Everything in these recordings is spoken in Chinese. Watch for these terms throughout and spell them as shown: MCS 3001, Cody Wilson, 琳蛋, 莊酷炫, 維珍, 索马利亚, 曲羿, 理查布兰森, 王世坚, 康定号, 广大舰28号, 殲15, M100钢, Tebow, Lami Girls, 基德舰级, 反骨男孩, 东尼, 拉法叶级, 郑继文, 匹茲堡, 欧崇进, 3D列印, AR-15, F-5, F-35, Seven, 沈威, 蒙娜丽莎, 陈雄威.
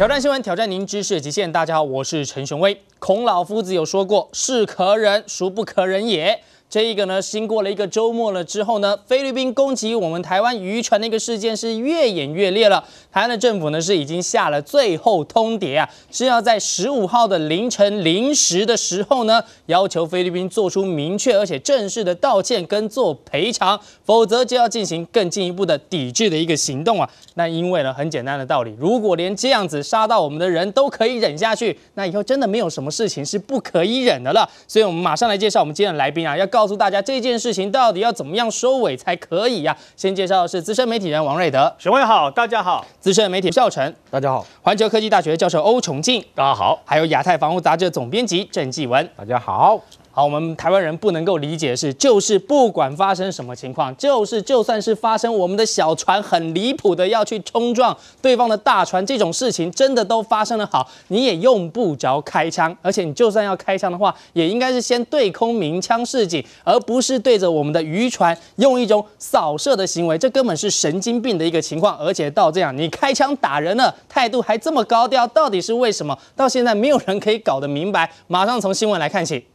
挑战新闻，挑战您知识极限。大家好，我是陈雄威。孔老夫子有说过：“士可忍，孰不可忍也。”这一个呢，经过了一个周末了之后呢，菲律宾攻击我们台湾渔船的一个事件是越演越烈了。台湾的政府呢是已经下了最后通牒啊，是要在15号的凌晨0时的时候呢，要求菲律宾做出明确而且正式的道歉跟做赔偿，否则就要进行更进一步的抵制的一个行动啊。那因为呢，很简单的道理，如果连这样子杀到我们的人都可以忍下去，那以后真的没有什么事情是不可以忍的了。所以我们马上来介绍我们今天的来宾啊，要告诉大家这件事情到底要怎么样收尾才可以呀、啊？先介绍的是资深媒体人王瑞德，沈威好，大家好；资深媒体孝成，大家好；环球科技大学教授欧崇进，大家好；还有亚太防务杂志总编辑郑继文，大家好。好，我们台湾人不能够理解的是，就是不管发生什么情况，就算是发生我们的小船很离谱的要去冲撞对方的大船这种事情，真的都发生了好，你也用不着开枪，而且你就算要开枪的话，也应该是先对空鸣枪示警，而不是对着我们的渔船用一种扫射的行为，这根本是神经病的一个情况。而且到这样，你开枪打人了，态度还这么高调，到底是为什么？到现在没有人可以搞得明白。马上从新闻来看起。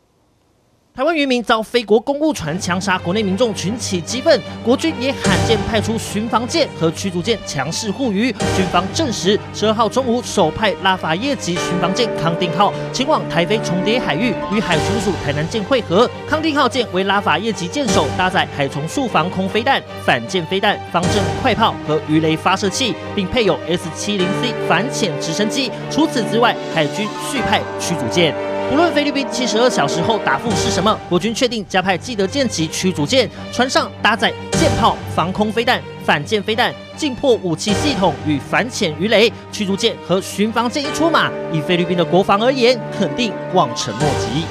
台湾渔民遭菲国公务船枪杀，国内民众群起激愤，国军也罕见派出巡防舰和驱逐舰强势护渔。军方证实，12号中午首派拉法叶级巡防舰康定号前往台菲重叠海域，与海巡署台南舰会合。康定号舰为拉法叶级舰首，搭载海虫速防空飞弹、反舰飞弹、方阵快炮和鱼雷发射器，并配有 S-70C 反潜直升机。除此之外，海军续派驱逐舰。无论菲律宾72小时后答复是什么，国军确定加派基德舰级驱逐舰，船上搭载舰炮、防空飞弹、反舰飞弹、近迫武器系统与反潜鱼雷。驱逐舰和巡防舰一出马，以菲律宾的国防而言，肯定望尘莫及。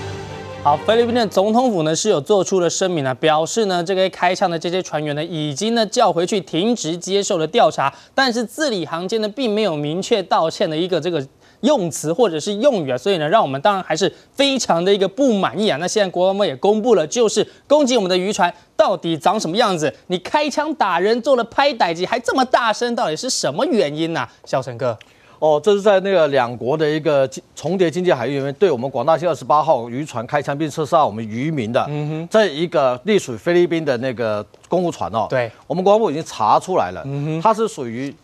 好，菲律宾的总统府呢是有做出了声明啊，表示呢这个开枪的这些船员呢已经呢叫回去停职接受了调查，但是字里行间呢并没有明确道歉的一个这个用词或者是用语啊，所以呢，让我们当然还是非常的一个不满意啊。那现在国防部也公布了，就是攻击我们的渔船到底长什么样子？你开枪打人，做了拍歹击，还这么大声，到底是什么原因啊？孝成哥，哦，这是在那个两国的一个重叠经济海域里面，对我们广大舰28号渔船开枪并射杀我们渔民的，这一个隶属菲律宾的那个公务船哦，对，我们国防部已经查出来了，它是属于。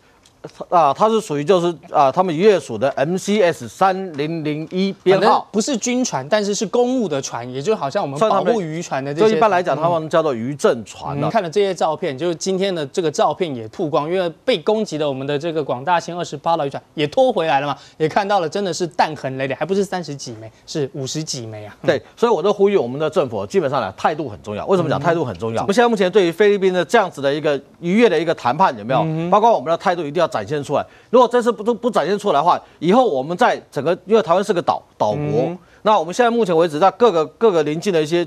它是属于就是他们渔业署的 MCS 3001编号，不是军船，但是是公务的船，也就好像我们保护渔船的这些。就一般来讲，他们叫做渔政船了。看了这些照片，就是今天的这个照片也曝光，因为被攻击的我们的这个广大舰28号渔船也拖回来了嘛，也看到了，真的是弹痕累累，还不是30几枚，是50几枚啊。对，所以我都呼吁我们的政府，基本上来态度很重要。为什么讲态度很重要？我们现在目前对于菲律宾的这样子的一个渔业的一个谈判有没有？包括我们的态度一定要展现出来。如果这次不展现出来的话，以后我们在整个，因为台湾是个岛国，那我们现在目前为止，在各个邻近的一些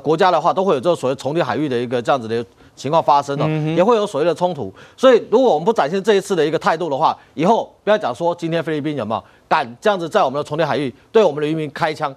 国家的话，都会有这所谓重叠海域的一个这样子的情况发生的，也会有所谓的冲突。所以，如果我们不展现这一次的一个态度的话，以后不要讲说今天菲律宾有没有敢这样子在我们的重叠海域对我们的渔民开枪。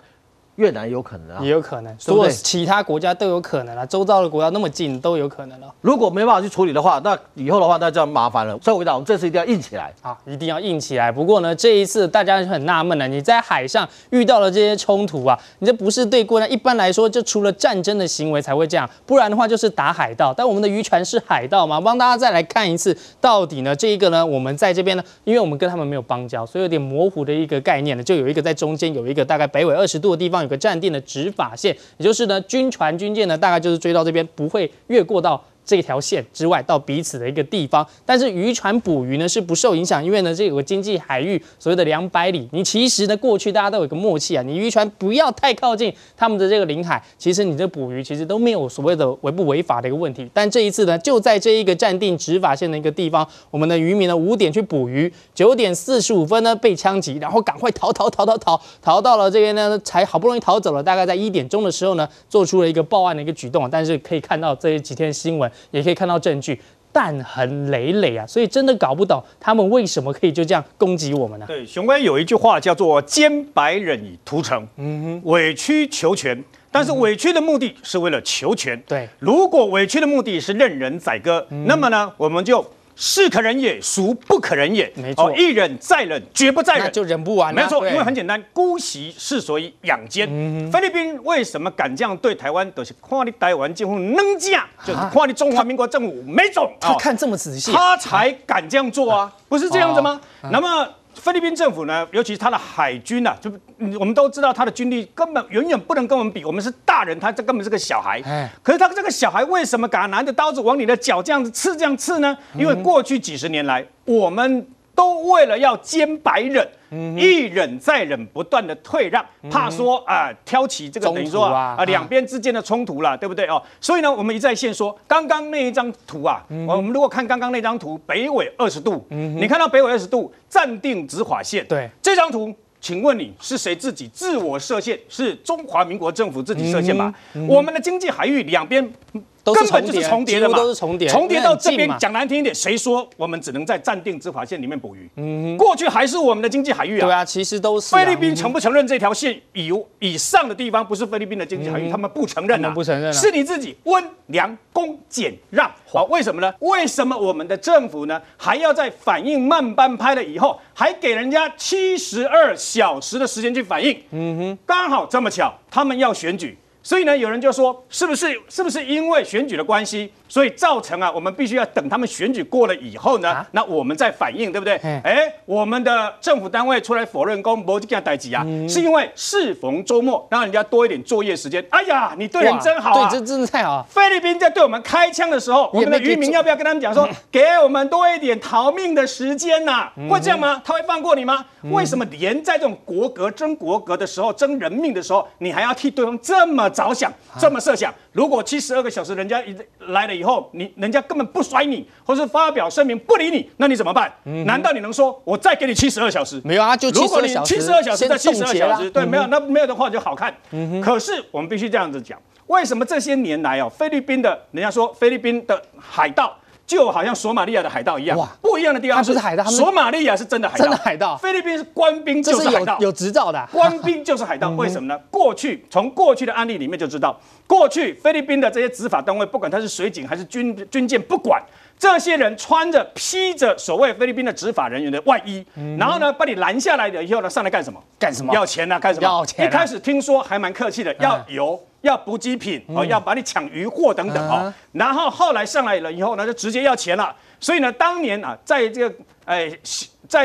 越南有可能啊，也有可能，所有其他国家都有可能啊，周遭的国家那么近都有可能了。如果没办法去处理的话，那以后的话那就要麻烦了。所以我讲，我们这次一定要硬起来啊，一定要硬起来。不过呢，这一次大家很纳闷了，你在海上遇到了这些冲突啊，你这不是对国家，一般来说，就除了战争的行为才会这样，不然的话就是打海盗。但我们的渔船是海盗吗？帮大家再来看一次，到底呢这一个呢，我们在这边呢，因为我们跟他们没有邦交，所以有点模糊的一个概念呢，就有一个在中间有一个大概北纬20度的地方。有个暂定的执法线，也就是呢，军舰呢，大概就是追到这边，不会越过到这条线之外，到彼此的一个地方。但是渔船捕鱼呢是不受影响，因为呢，这有个经济海域所谓的200里，你其实呢过去大家都有个默契啊，你渔船不要太靠近他们的这个领海，其实你这捕鱼其实都没有所谓的违不违法的一个问题。但这一次呢，就在这一个暂定执法线的一个地方，我们的渔民呢5点去捕鱼，9点45分呢被枪击，然后赶快逃到了这边呢，才好不容易逃走了。大概在1点钟的时候呢，做出了一个报案的一个举动。但是可以看到这几天新闻。也可以看到证据，弹痕累累啊，所以真的搞不懂他们为什么可以就这样攻击我们呢？对，雄威有一句话叫做“兼百忍以图成”，委曲求全。但是委屈的目的是为了求全。对，如果委屈的目的是任人宰割，那么呢，我们就是可忍也，孰不可忍也？没错，一忍再忍，绝不再忍，就忍不完。没错，因为很简单，姑息是所以养奸。菲律宾为什么敢这样对台湾？都是看你台湾政府能讲，就是看你中华民国政府没种。他看这么仔细，他才敢这样做啊，不是这样子吗？那么菲律宾政府呢，尤其他的海军啊，就我们都知道他的军力根本远远不能跟我们比，我们是大人，他这根本是个小孩。可是他这个小孩为什么敢拿着刀子往你的脚这样子刺呢？因为过去几十年来，我们都为了要兼百忍，一忍再忍，不断的退让，怕说啊、挑起这个等于说啊两边之间的冲突了，对不对哦？所以呢，我们一再现说，刚刚那一张图啊，我们如果看刚刚那张图，北纬20度，你看到北纬20度暂定直划线，对这张图。请问你是谁自己自我设限？是中华民国政府自己设限吗？我们的经济海域两边根本就是重叠的嘛，重叠到这边讲难听一点，谁说我们只能在暂定执法线里面捕鱼？过去还是我们的经济海域啊。对啊，其实都是。菲律宾承不承认这条线以上的地方不是菲律宾的经济海域，他们不承认啊，不承认。是你自己温良恭俭让，好，为什么呢？为什么我们的政府呢还要在反应慢半拍了以后，还给人家72小时的时间去反应，刚好这么巧，他们要选举，所以呢，有人就说，是不是因为选举的关系，所以造成啊，我们必须要等他们选举过了以后呢，那我们再反应，对不对？我们的政府单位出来否认说没这件代志啊，是因为适逢周末，让人家多一点作业时间。哎呀，你对人真好啊，对，这真的太好啊！菲律宾在对我们开枪的时候，我们的渔民要不要跟他们讲说，给我们多一点逃命的时间呐？会这样吗？他会放过你吗？为什么连在这种争国格的时候，争人命的时候，你还要替对方这么着想，这么设想？如果72个小时人家来了以后，人家根本不甩你，或是发表声明不理你，那你怎么办？难道你能说我再给你72小时？没有啊，就72小时。如果你72小时再72小时，对，没有，那没有的话就好看。可是我们必须这样子讲，为什么这些年来哦，菲律宾的人家说菲律宾的海盗就好像索马利亚的海盗一样，不一样的地方是海盗，索马利亚是真的海盗，真的海盗。菲律宾是官兵就是海盗，有执照的官兵就是海盗。为什么呢？从过去的案例里面就知道，过去菲律宾的这些执法单位，不管他是水警还是军舰，不管这些人穿着披着所谓菲律宾的执法人员的外衣，然后呢把你拦下来了以后呢，上来干什么？要钱啊？干什么？要钱。一开始听说还蛮客气的，要油。要补给品哦，要把你抢渔获等等哦，然后后来上来了以后呢，就直接要钱了。所以呢，当年啊，在这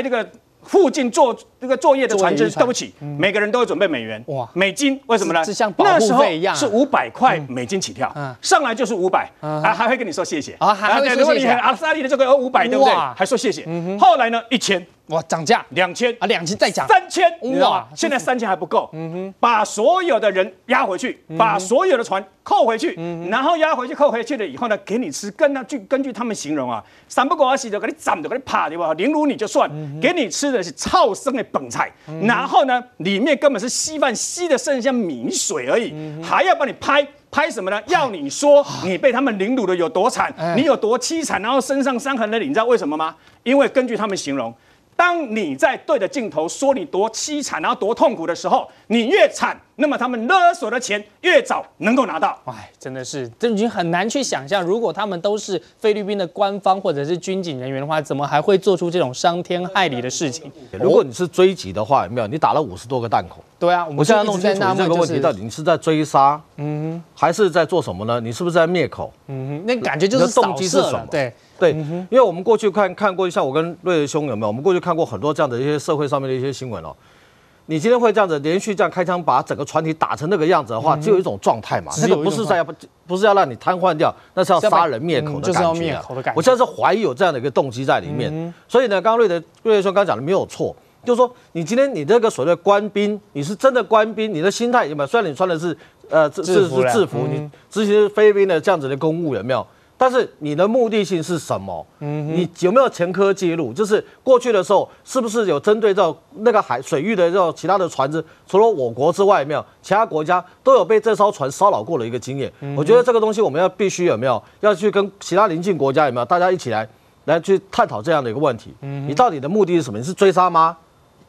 个附近做这个作业的船只，对不起，每个人都会准备美元、美金，为什么呢？那时候是500块美金起跳，上来就是500，还会跟你说谢谢啊，还会说谢谢。阿萨利的这个500，对不对？还说谢谢。后来呢，1000。哇，涨价2000啊，2000再涨3000，哇，现在3000还不够，把所有的人压回去，把所有的船扣回去，然后压回去扣回去了以后呢，给你吃，根据他们形容啊，三不狗啊，洗的给你斩的给你啪，对吧？凌辱你就算，给你吃的是臭生的本菜，然后呢，里面根本是稀饭，稀的剩下米水而已，还要帮你拍什么呢？要你说你被他们凌辱的有多惨，你有多凄惨，然后身上伤痕累累，你知道为什么吗？因为根据他们形容。当你在对着镜头说你多凄惨，然后多痛苦的时候，你越惨，那么他们勒索的钱越早能够拿到。哎，真的是，这已经很难去想象，如果他们都是菲律宾的官方或者是军警人员的话，怎么还会做出这种伤天害理的事情？如果你是追击的话，有没有？你打了50多个弹孔。对啊，我现在弄清楚这个问题，到底你是在追杀，还是在做什么呢？你是不是在灭口？那感觉就是动机是什么？对，因为我们过去看过，像我跟瑞兄有没有？我们过去看过很多这样的一些社会上面的一些新闻哦。你今天会这样子连续这样开枪，把整个船体打成那个样子的话，只有一种状态嘛，那个不是要让你瘫痪掉，那是要杀人灭口的感觉。我现在是怀疑有这样的一个动机在里面。所以呢，刚刚瑞兄刚讲的没有错，就是说你今天你这个所谓的官兵，你是真的官兵，你的心态有没有？虽然你穿的是制服，你执行菲律宾的这样子的公务有没有？但是你的目的性是什么？你有没有前科记录？就是过去的时候，是不是有针对到那个水域的其他的船只，除了我国之外，有没有其他国家都有被这艘船骚扰过的一个经验？我觉得这个东西我们要必须有没有要去跟其他邻近国家有没有大家一起来去探讨这样的一个问题。你到底的目的是什么？你是追杀吗？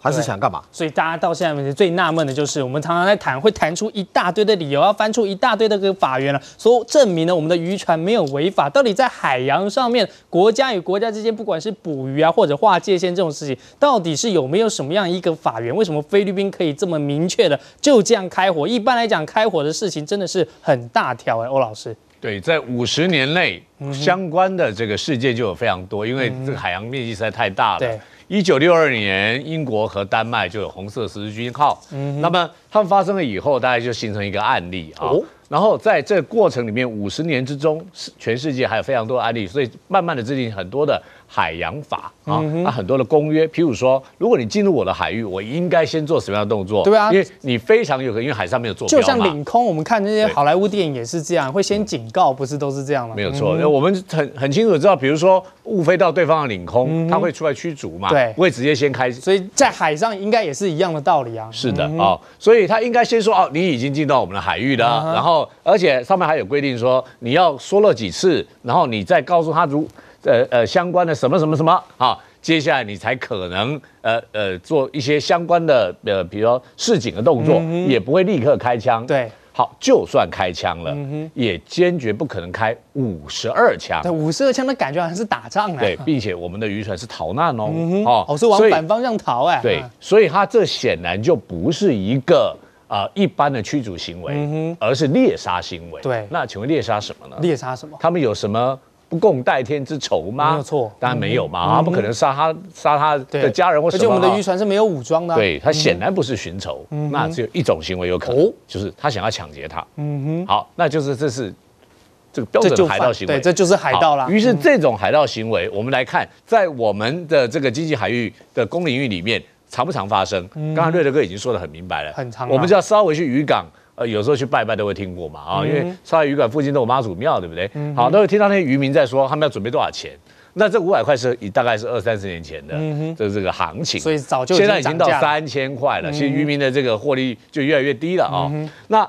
他是想干嘛？所以大家到现在最纳闷的就是，我们常常在谈，会谈出一大堆的理由，要翻出一大堆的这个法源了，所证明呢我们的渔船没有违法。到底在海洋上面，国家与国家之间，不管是捕鱼啊，或者划界限这种事情，到底是有没有什么样一个法源？为什么菲律宾可以这么明确的就这样开火？一般来讲，开火的事情真的是很大条欧老师。 对，在50年内，相关的这个事件就有非常多，因为这个海洋面积实在太大了。对，1962年，英国和丹麦就有红色十字军号。那么他们发生了以后，大概就形成一个案例啊。然后在这个过程里面，50年之中，全世界还有非常多的案例，所以慢慢的制定很多的海洋法啊，很多的公约。譬如说，如果你进入我的海域，我应该先做什么样的动作？对啊，因为你非常有可能，因为海上没有坐标嘛。就像领空，我们看那些好莱坞电影也是这样，会先警。 告不是都是这样吗？没有错，我们很清楚知道，比如说误飞到对方的领空，他会出来驱逐嘛，对，不会直接先开。所以在海上应该也是一样的道理啊。是的哦，所以他应该先说哦，你已经进到我们的海域了，然后而且上面还有规定说你要说了几次，然后你再告诉他相关的什么什么什么啊。 接下来你才可能做一些相关的比如说示警的动作，也不会立刻开枪。对，好，就算开枪了，也坚决不可能开52枪。对，52枪的感觉好像是打仗哎。对，并且我们的渔船是逃难哦，哦，是往反方向逃哎。对，所以它这显然就不是一个一般的驱逐行为，而是猎杀行为。对，那请问猎杀什么呢？猎杀什么？他们有什么？ 不共戴天之仇吗？没有错，当然没有嘛，他不可能杀他的家人或什么。而且我们的渔船是没有武装的。对，他显然不是寻仇，那只有一种行为有可能，就是他想要抢劫他。好，那就是这是这个标准的海盗行为，对，这就是海盗啦。于是这种海盗行为，我们来看，在我们的这个经济海域的公领域里面，常不常发生？刚才瑞德哥已经说得很明白了，很常。我们只要稍微去渔港。 有时候去拜拜都会听过嘛，啊，因为沙渔港附近都有妈祖庙，对不对？好，都会听到那些渔民在说他们要准备多少钱。那这500块是大概是20、30年前的，这个行情，所以早就现在已经到3000块了。其实渔民的这个获利就越来越低了啊。那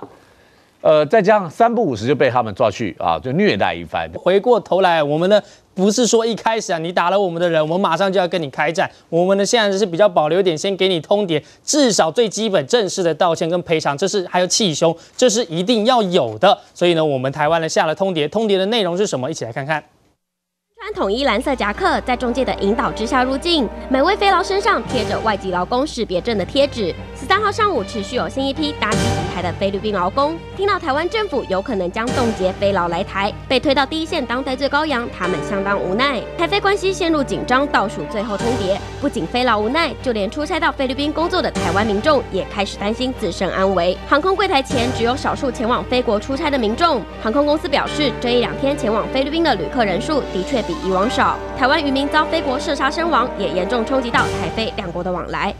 再加上3不5时就被他们抓去啊，就虐待一番。回过头来，我们呢不是说一开始啊，你打了我们的人，我们马上就要跟你开战。我们呢现在是比较保留一点，先给你通牒，至少最基本正式的道歉跟赔偿，这是还有气胸，这是一定要有的。所以呢，我们台湾呢下了通牒，通牒的内容是什么？一起来看看。 穿统一蓝色夹克，在中介的引导之下入境。每位菲劳身上贴着外籍劳工识别证的贴纸。13号上午，持续有新一批搭机离台的菲律宾劳工，听到台湾政府有可能将冻结菲劳来台，被推到第一线当代罪羔羊，他们相当无奈。台菲关系陷入紧张，倒数最后通牒，不仅菲劳无奈，就连出差到菲律宾工作的台湾民众也开始担心自身安危。航空柜台前只有少数前往菲国出差的民众。航空公司表示，这一两天前往菲律宾的旅客人数的确。 比以往少，台湾渔民遭菲国射杀身亡，也严重冲击到台菲两国的往来。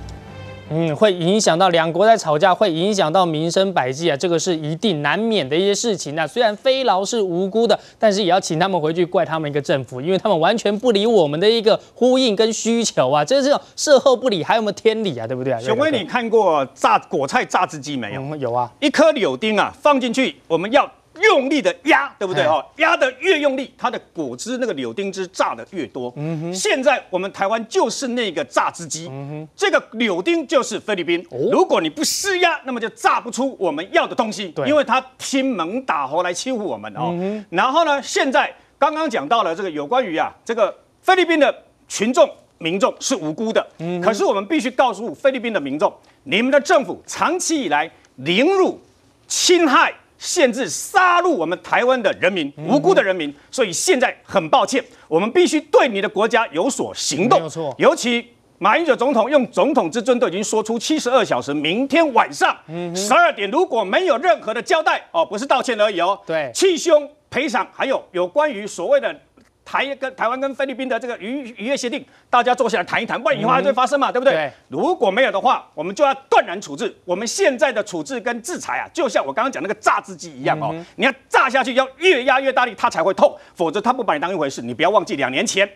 会影响到两国在吵架，会影响到民生百计啊，这个是一定难免的一些事情啊。虽然菲劳是无辜的，但是也要请他们回去怪他们一个政府，因为他们完全不理我们的一个呼应跟需求啊，这种事后不理还有没有天理啊？对不对？小薇，你看过榨果菜榨汁机没有？有啊，一颗柳丁啊放进去，我们要。 用力的压，对不对？哦，压的越用力，它的果汁那个柳丁汁榨的越多。现在我们台湾就是那个榨汁机，这个柳丁就是菲律宾。如果你不施压，那么就榨不出我们要的东西，因为它拼猛打猴来欺负我们哦。然后呢，现在刚刚讲到了这个有关于这个菲律宾的群众。 民众是无辜的，可是我们必须告诉菲律宾的民众，你们的政府长期以来凌辱、侵害、限制、杀戮我们台湾的人民，无辜的人民，所以现在很抱歉，我们必须对你的国家有所行动。没有错，尤其马英九总统用总统之尊都已经说出72小时，明天晚上12点如果没有任何的交代，哦，不是道歉而已哦，对，气胸赔偿，还有关于所谓的。 台湾跟菲律宾的这个渔业协定，大家坐下来谈一谈，万一后来会发生嘛，对不对？对如果没有的话，我们就要断然处置。我们现在的处置跟制裁啊，就像我刚刚讲那个榨汁机一样哦，你要榨下去，要越压越大力，它才会痛，否则它不把你当一回事。你不要忘记两年前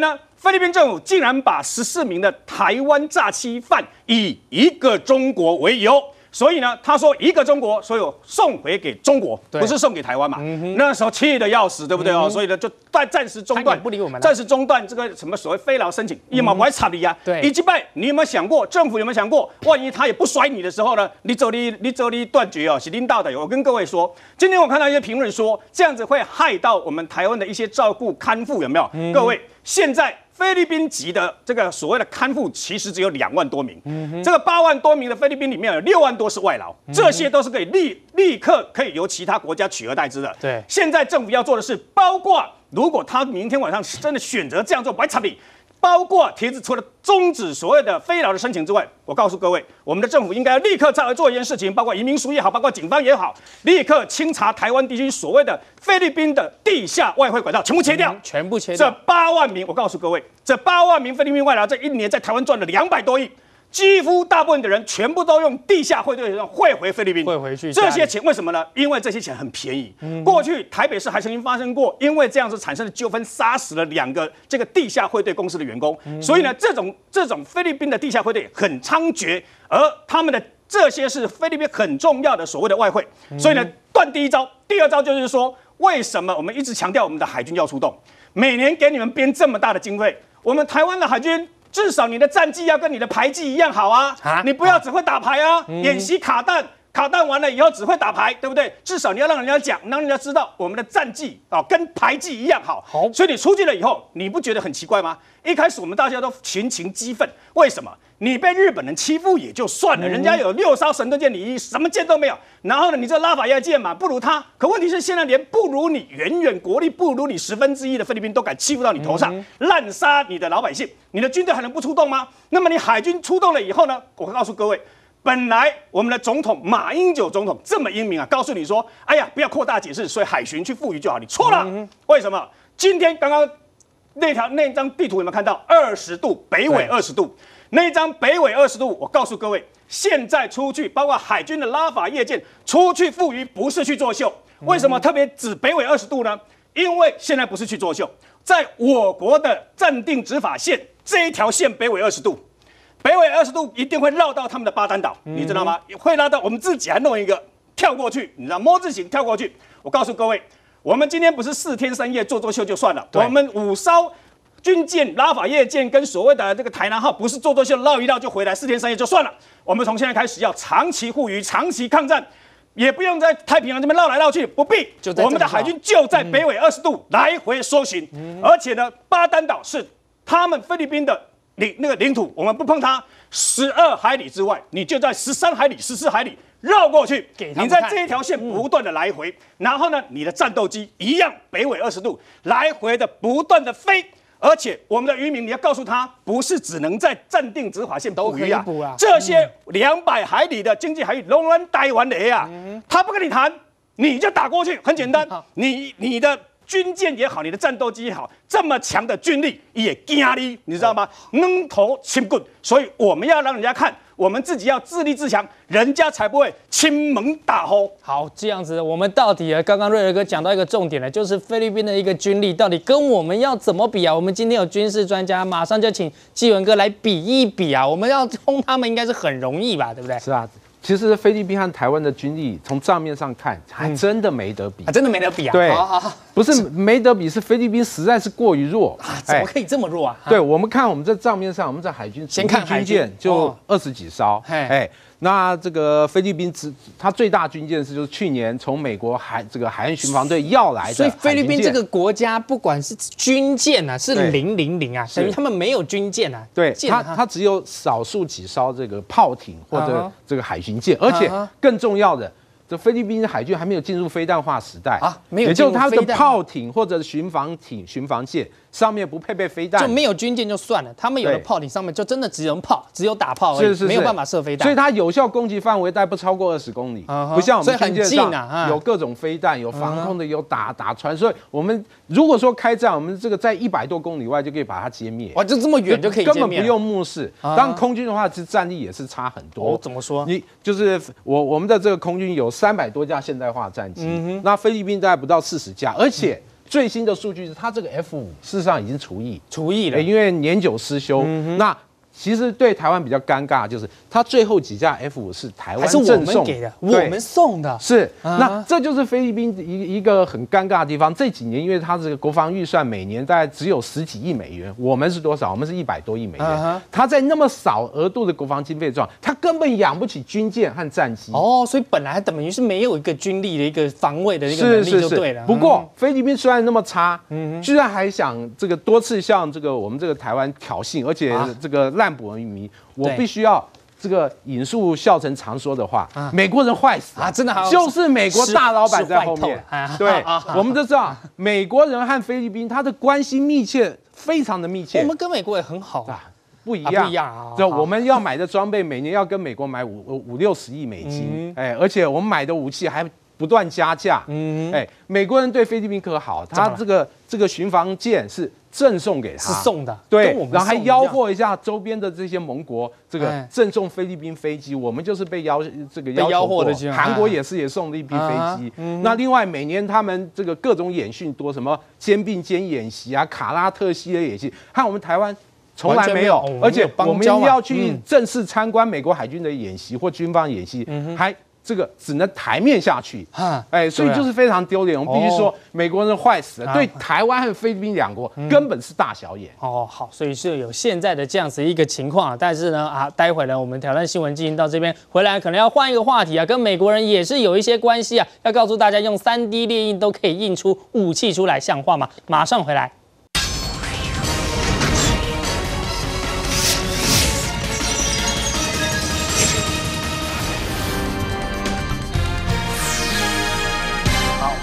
呢，菲律宾政府竟然把14名的台湾诈欺犯以一个中国为由。所以呢，他说一个中国，所以我送回给中国，不是送给台湾嘛。那时候气得要死，对不对哦？所以呢，就暂时中断，不理我们，暂时中断这个什么所谓非劳申请，因为我还插你啊。对，一击败，你有没有想过，政府有没有想过，万一他也不甩你的时候呢？你断绝哦，是领导的。我跟各位说，今天我看到一些评论说，这样子会害到我们台湾的一些照顾看护，有没有？各位，现在。 菲律宾籍的这个所谓的看护，其实只有2万多名。这个8万多名的菲律宾里面有6万多是外劳，这些都是可以立刻可以由其他国家取而代之的。对，现在政府要做的是，包括如果他明天晚上真的选择这样做，白查理。 包括帖子除了终止所谓的非劳的申请之外，我告诉各位，我们的政府应该要立刻再来做一件事情，包括移民署也好，包括警方也好，立刻清查台湾地区所谓的菲律宾的地下外汇管道，全部切掉，全部切掉。这8万名，我告诉各位，这8万名菲律宾外劳，这一年在台湾赚了200多亿。 几乎大部分的人全部都用地下汇兑手段汇回菲律宾，汇回去这些钱为什么呢？因为这些钱很便宜。过去台北市还曾经发生过，因为这样子产生的纠纷，杀死了2个这个地下汇兑公司的员工。所以呢，这种菲律宾的地下汇兑很猖獗，而他们的这些是菲律宾很重要的所谓的外汇。所以呢，断第一招，第二招就是说，为什么我们一直强调我们的海军要出动？每年给你们编这么大的经费，我们台湾的海军。 至少你的战绩要跟你的牌技一样好啊！你不要只会打牌啊！演习卡弹，卡弹完了以后只会打牌，对不对？至少你要让人家讲，让人家知道我们的战绩啊，跟牌技一样好。好，所以你出去了以后，你不觉得很奇怪吗？一开始我们大家都群情激愤，为什么？你被日本人欺负也就算了，人家有6艘神盾舰，你什么舰都没有。然后呢，你这拉法叶舰嘛，不如他。可问题是现在连不如你远国力不如你1/10的菲律宾都敢欺负到你头上，滥杀你的老百姓。 你的军队还能不出动吗？那么你海军出动了以后呢？我告诉各位，本来我们的总统马英九总统这么英明啊，告诉你说，哎呀，不要扩大解释，所以海巡去富裕就好。你错了，为什么？今天刚刚那张地图有没有看到？20度北纬20度，那张北纬20度，我告诉各位，现在出去，包括海军的拉法叶舰出去富裕，不是去作秀。为什么特别指北纬20度呢？因为现在不是去作秀，在我国的暂定执法线。 这一条线北纬20度，北纬20度一定会绕到他们的巴丹岛，你知道吗？会绕到我们自己还弄一个跳过去，你知道摸字形跳过去。我告诉各位，我们今天不是4天3夜做秀就算了，我们5艘军舰、拉法叶舰跟所谓的这个台南号不是做秀绕一绕就回来，4天3夜就算了。我们从现在开始要长期护渔、长期抗战，也不用在太平洋这边绕来绕去，不必。我们的海军就在北纬20度来回搜寻，而且呢，巴丹岛是。 他们菲律宾的领土，我们不碰它。12海里之外，你就在13海里、14海里绕过去，你在这一条线不断的来回。然后呢，你的战斗机一样北纬20度来回的不断的飞。而且我们的渔民，你要告诉他，不是只能在暂定执法线捕鱼啊，这些200海里的经济海域，拢咱台湾的啊，他不跟你谈，你就打过去，很简单。你的。 军舰也好，你的战斗机也好，这么强的军力也惊你，你知道吗？扔头轻棍，所以我们要让人家看，我们自己要自立自强，人家才不会亲蒙打吼。好，这样子，我们到底啊，刚刚瑞德哥讲到一个重点了，就是菲律宾的一个军力到底跟我们要怎么比啊？我们今天有军事专家，马上就请纪文哥来比一比啊！我们要轰他们应该是很容易吧，对不对？是啊。 其实菲律宾和台湾的军力，从账面上看，还真的没得比，真的没得比啊！对，不是没得比，是菲律宾实在是过于弱啊！怎么可以这么弱啊？对，我们看我们在账面上，我们在海军先看海军舰就20几艘，哎，那这个菲律宾它最大军舰就是去年从美国海岸巡防队要来的，所以菲律宾这个国家不管是军舰啊，是000啊，等于他们没有军舰啊，对，它只有少数几艘这个炮艇或者这个海巡。 而且更重要的，这菲律宾的海军还没有进入飞弹化时代啊，没有，也就是他的炮艇或者巡防艇、巡防舰上面不配备飞弹，就没有军舰就算了，他们有的炮艇上面就真的只能炮，只有打炮而已，是是是没有办法射飞弹，所以它有效攻击范围带不超过20公里，不像我们军舰上有各种飞弹，有防空的，有打船，所以我们如果说开战，我们这个在100多公里外就可以把它歼灭，哇，就这么远就可以歼灭，根本不用目视。当空军的话，其实战力也是差很多。怎么说？你就是我们的这个空军有300多架现代化战机，那菲律宾大概不到40架，而且。 最新的数据是，它这个 F-5事实上已经除役了，因为年久失修。那其实对台湾比较尴尬，就是它最后几架 F-5是台湾赠送，还是我们给的，我们送的。是，那这就是菲律宾一个很尴尬的地方。这几年因为它这个国防预算每年大概只有10几亿美元，我们是多少？我们是100多亿美元。它在那么少额度的国防经费状，它根本养不起军舰和战机。哦，所以本来等于是没有一个军力的一个防卫的一个能力就对了。不过菲律宾虽然那么差，居然还想这个多次向这个我们这个台湾挑衅，而且这个。滥捕渔民，我必须要这个引述孝成常说的话：美国人坏死啊，真的就是美国大老板在后面。对，我们都知道，美国人和菲律宾他的关系密切，非常的密切。我们跟美国也很好啊，不一样，不一样啊！就我们要买的装备，每年要跟美国买50-60亿美金，哎，而且我们买的武器还不断加价。哎，美国人对菲律宾可好，他这个巡防舰是。 赠送给他是送的，对，然后还吆喝一下周边的这些盟国，这个赠送菲律宾飞机，我们就是被吆喝的。韩国也是也送了一批飞机。那另外每年他们这个各种演训多，什么肩并肩演习啊、卡拉特西的演习，和我们台湾从来没有，而且我们要去正式参观美国海军的演习或军方演习，还。 这个只能台面下去，哎，所以就是非常丢脸。我们必须说，美国人坏死了，对台湾和菲律宾两国根本是大小眼。哦，好，所以是有现在的这样子一个情况。但是呢，待会呢，我们挑战新闻进行到这边，回来可能要换一个话题啊，跟美国人也是有一些关系啊。要告诉大家，用3D 列印都可以印出武器出来，像话吗？马上回来。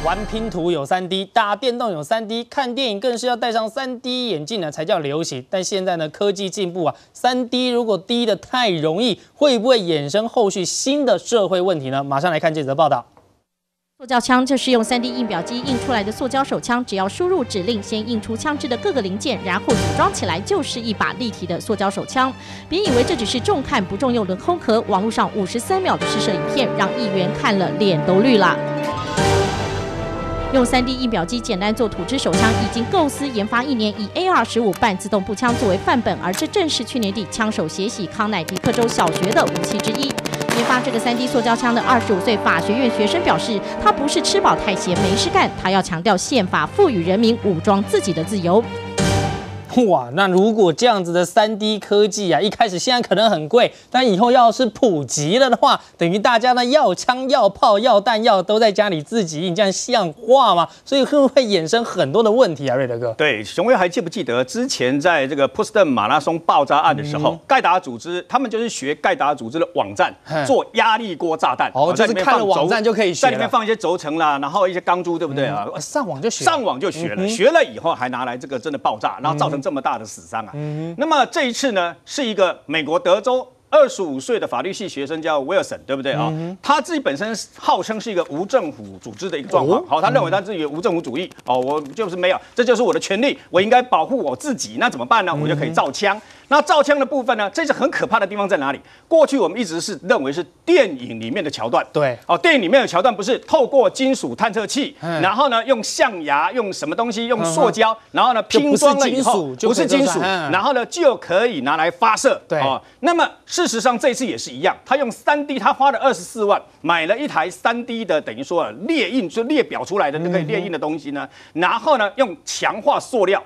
玩拼图有 3D， 打电动有 3D， 看电影更是要戴上 3D 眼镜呢才叫流行。但现在呢，科技进步啊 ，3D 如果低得太容易，会不会衍生后续新的社会问题呢？马上来看这则报道。 塑胶枪就是用 3D 印表机印出来的塑胶手枪，只要输入指令，先印出枪支的各个零件，然后组装起来就是一把立体的塑胶手枪。别以为这只是重看不重用的空壳，网络上53秒的试射影片让议员看了脸都绿了。 用 3D 印表机简单做土制手枪，已经构思研发1年，以 AR-15 半自动步枪作为范本，而这正是去年底枪手血洗康乃狄克州小学的武器之一。研发这个 3D 塑胶枪的25岁法学院学生表示，他不是吃饱太闲没事干，他要强调宪法赋予人民武装自己的自由。 哇，那如果这样子的 3D 科技啊，一开始现在可能很贵，但以后要是普及了的话，等于大家呢要枪、要炮、要弹药都在家里自己印，这样像话吗？所以会不会衍生很多的问题啊，瑞德哥？对，熊威还记不记得之前在这个波士顿马拉松爆炸案的时候，盖达组织他们就是学盖达组织的网站做压力锅炸弹，哦，就是看了网站就可以学，在里面放一些轴承啦，然后一些钢珠，对不对啊？上网就学了，学了以后还拿来这个真的爆炸，然后造成。 这么大的死伤啊！那么这一次呢，是一个美国德州25岁的法律系学生叫威尔森，对不对啊？他自己本身号称是一个无政府组织的一个状况，好，他认为他自己有无政府主义，哦，我就是没有，这就是我的权利，我应该保护我自己，那怎么办呢？我就可以造枪。 那照枪的部分呢？这是很可怕的地方在哪里？过去我们一直是认为是电影里面的桥段，对，哦，电影里面的桥段不是透过金属探测器，然后呢用象牙、用什么东西、用塑胶，然后呢拼装了以后不是金属，然后呢就可以拿来发射，对啊。那么事实上这次也是一样，他用 3D， 他花了24万买了一台 3D 的，等于说列印就列表出来的那个列印的东西呢，然后呢用强化塑料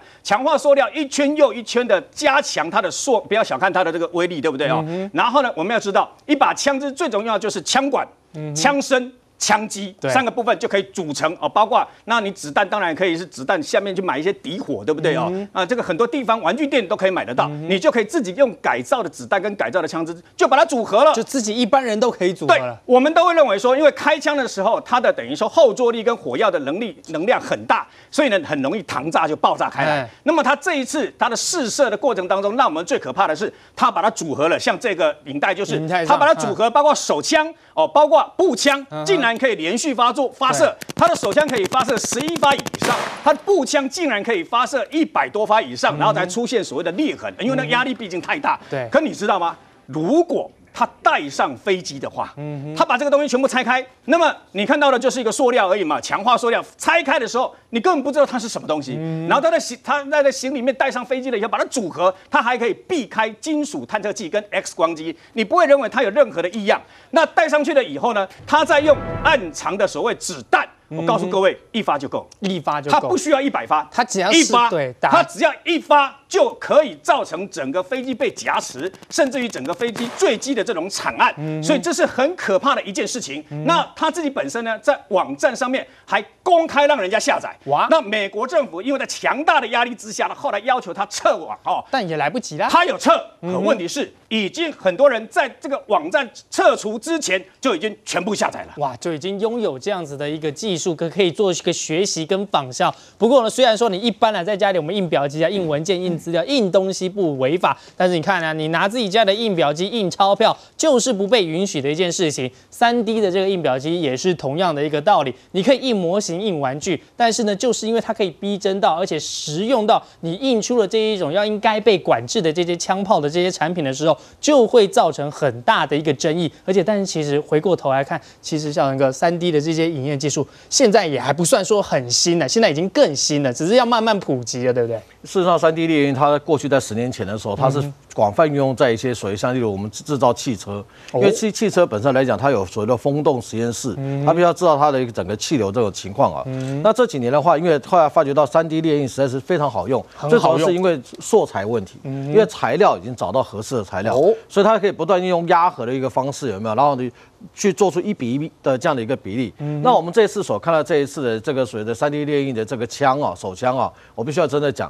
一圈又一圈的加强它的。 不要小看它的这个威力，对不对哦？然后呢，我们要知道，一把枪支最重要就是枪管、枪身、枪机三个部分就可以组成哦。包括那你子弹当然可以是子弹下面去买一些底火，对不对哦？啊，这个很多地方玩具店都可以买得到，你就可以自己用改造的子弹跟改造的枪支就把它组合了，就自己一般人都可以组合了。对，我们都会认为说，因为开枪的时候，它的等于说后坐力跟火药的能量很大。 所以呢，很容易膛炸就爆炸开来。那么他这一次他的试射的过程当中，让我们最可怕的是，他把它组合了，像这个领带就是，他把它组合，包括手枪哦，包括步枪，竟然可以连续发射。他的手枪可以发射11发以上，他的步枪竟然可以发射100多发以上，然后才出现所谓的裂痕，因为那个压力毕竟太大。对。可你知道吗？如果他带上飞机的话，他把这个东西全部拆开，那么你看到的就是一个塑料而已嘛，强化塑料。拆开的时候，你根本不知道它是什么东西。然后他在行李里面带上飞机了以后，把它组合，它还可以避开金属探测器跟 X 光机，你不会认为它有任何的异样。那带上去了以后呢，他再用暗藏的所谓子弹。 我告诉各位，一发就够，一发就够，它不需要100发，它只要1发，对，它只要1发就可以造成整个飞机被夹持，甚至于整个飞机坠机的这种惨案，所以这是很可怕的一件事情。那他自己本身呢，在网站上面还公开让人家下载，哇！那美国政府因为在强大的压力之下呢，后来要求他撤网哦，但也来不及啦。他有撤，可问题是已经很多人在这个网站撤除之前就已经全部下载了，哇，就已经拥有这样子的一个技术。 可以做一个学习跟仿效。不过呢，虽然说你一般来在家里我们印表机啊、印文件、印资料、印东西不违法，但是你看啊，你拿自己家的印表机印钞票，就是不被允许的一件事情。3D 的这个印表机也是同样的一个道理，你可以印模型、印玩具，但是呢，就是因为它可以逼真到，而且实用到，你印出了这一种要应该被管制的这些枪炮的这些产品的时候，就会造成很大的一个争议。而且，但是其实回过头来看，其实像那个3D 的这些影业技术。 现在也还不算说很新了，现在已经更新了，只是要慢慢普及了，对不对？事实上，3D 列印它过去在10年前的时候，它是广泛运用在一些所谓像例如我们制造汽车，因为汽车本身来讲，它有所谓的风洞实验室，它必须要知道它的一个整个气流这种情况啊。那这几年的话，因为后来发觉到3D 列印实在是非常好用，最主要是因为塑材问题，因为材料已经找到合适的材料，所以它可以不断运用压合的一个方式，有没有？然后你。 去做出1比1的这样的一个比例。那我们这一次所看到这一次的这个所谓的3D 列印的这个枪啊，手枪啊，我必须要真的讲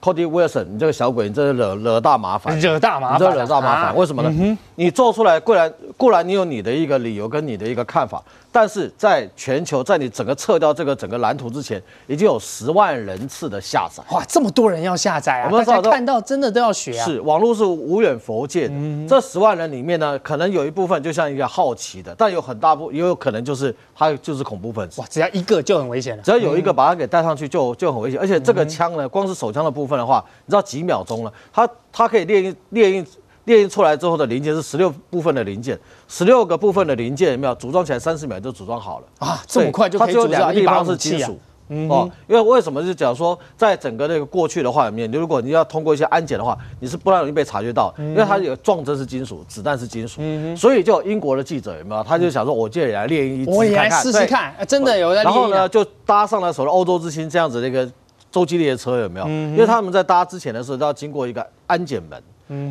，Cody Wilson， 你这个小鬼，你真的惹大麻烦，惹大麻烦，你这惹大麻烦，为什么呢？你做出来固然你有你的一个理由跟你的一个看法，但是在全球，在你整个撤掉这个整个蓝图之前，已经有10万人次的下载。哇，这么多人要下载啊！我们大家看到真的都要学啊。是，网络是无远弗届的。这10万人里面呢，可能有一部分就像一个好奇的，但有很大部分也有可能就是他就是恐怖分子。哇，只要一个就很危险了。只要有一个把他给带上去就很危险。而且这个枪呢，光是手枪的部分的话，你知道几秒钟了，它可以列印出来之后的零件是16部分的零件，16个部分的零件有没有组装起来30秒就组装好了啊？这么快就可以组装1把武器啊？哦，因为什么就讲说，在整个那个过去的话里面，如果你要通过一些安检的话，你是不太容易被察觉到，因为它有撞针是金属，子弹是金属，所以就有英国的记者有没有？他就想说，我这也来列印一支，我也来试试看，真的有在列印。然后呢，就搭上了所谓欧洲之星这样子的一个洲际列车有没有？因为他们在搭之前的时候都要经过一个安检门。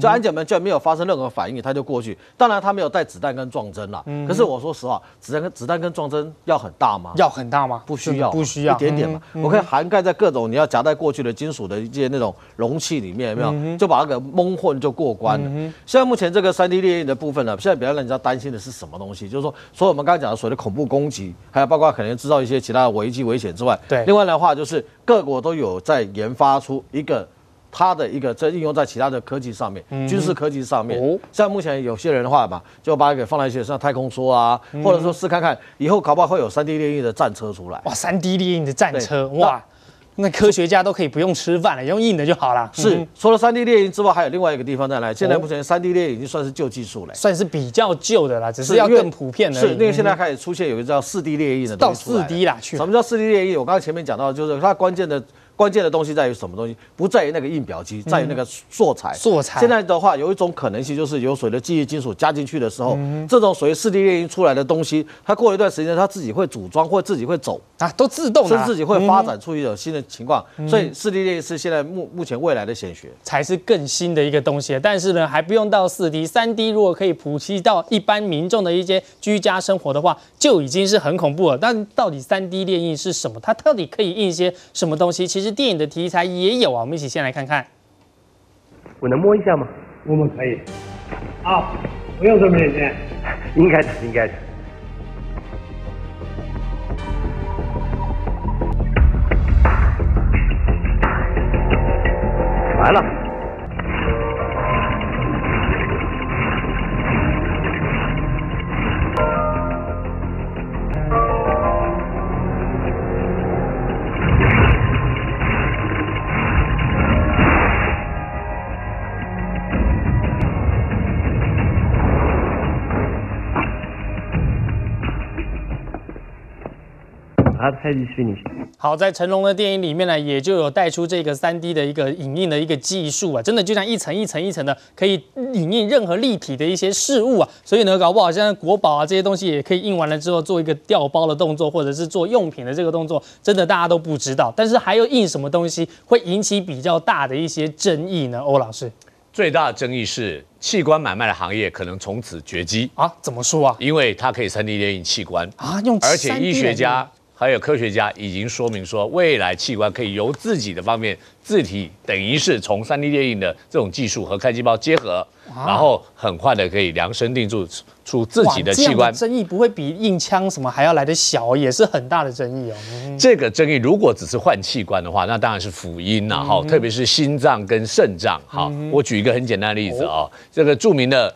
就安检门居然没有发生任何反应，他就过去。当然，他没有带子弹跟撞针啦。可是我说实话，子弹跟撞针要很大吗？要很大吗？不需要，不需要，一点点嘛。我可以涵盖在各种你要夹带过去的金属的一些那种容器里面，有没有？就把那个蒙混就过关了。现在目前这个3D 列印的部分呢，现在比较让人家担心的是什么东西？就是说，除了我们刚才讲的所谓的恐怖攻击，还有包括可能制造一些其他的危机危险之外，对。另外的话，就是各国都有在研发出一个。 它的一个在应用在其他的科技上面，军事科技上面，像目前有些人的话嘛，就把它给放在一些像太空梭啊，或者说试看看以后搞不好会有3D 列印的战车出来。哇，3D 列印的战车，哇，那科学家都可以不用吃饭了，用印的就好了。是，除了3D 列印之外，还有另外一个地方在哪？现在目前3D 列印已经算是旧技术了，算是比较旧的啦，只是要更普遍了。是，因为现在开始出现有一个叫4D 列印的东西出来。到4D 啦去。什么叫4D 列印？我刚才前面讲到，就是它关键的东西在于什么东西？不在于那个印表机，在于那个塑材。塑材。现在的话，有一种可能性就是有所谓的记忆金属加进去的时候，这种所谓4D 列印出来的东西，它过一段时间它自己会组装或自己会走啊，都自动的、啊，甚至自己会发展出一种新的情况。所以4D 列印是现在目前未来的显学，才是更新的一个东西。但是呢，还不用到4D、3D， 如果可以普及到一般民众的一些居家生活的话，就已经是很恐怖了。但到底3D 列印是什么？它到底可以印一些什么东西？其实。 电影的题材也有啊，我们一起先来看看。我能摸一下吗？我们可以。啊，不用这么认真。应该的，应该的。完了。is finished。 好，在成龙的电影里面呢，也就有带出这个3D 的一个影印的一个技术啊，真的就像一层一层的，可以影印任何立体的一些事物啊。所以呢，搞不好现在国宝啊这些东西也可以印完了之后做一个调包的动作，或者是做用品的这个动作，真的大家都不知道。但是还有印什么东西会引起比较大的一些争议呢？欧老师。 最大的争议是器官买卖的行业可能从此绝迹啊？怎么说啊？因为它可以3D 列印器官啊，用而且医学家还有科学家已经说明说，未来器官可以由自己的方面自体，等于是从3D 列印的这种技术和开机包结合，啊、然后很快的可以量身定做出自己的器官。争议不会比印枪什么还要来得小，也是很大的争议哦。这个争议如果只是换器官的话，那当然是福音啦、啊、哈，特别是心脏跟肾脏哈。我举一个很简单的例子啊、哦，这个著名的